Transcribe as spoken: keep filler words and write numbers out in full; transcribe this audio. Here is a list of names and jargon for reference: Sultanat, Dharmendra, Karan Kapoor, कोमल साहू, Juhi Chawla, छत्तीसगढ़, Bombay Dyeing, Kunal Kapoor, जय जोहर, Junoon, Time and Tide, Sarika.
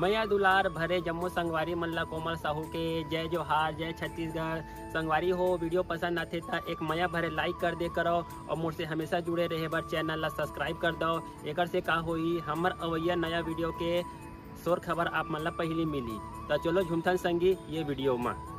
मैया दुलार भरे जम्मू संगवारी मन ला कोमल साहू के जय जोहार, जय छत्तीसगढ़। संगवारी हो, वीडियो पसंद आते तो एक मैया भरे लाइक कर दे करो और मुझसे हमेशा जुड़े रहे बर चैनल ला सब्सक्राइब कर दो। एकर से का होई हमर अवैया नया वीडियो के शोर खबर आप मन ला पहली मिली। तो चलो झुमथन संगी ये वीडियो में।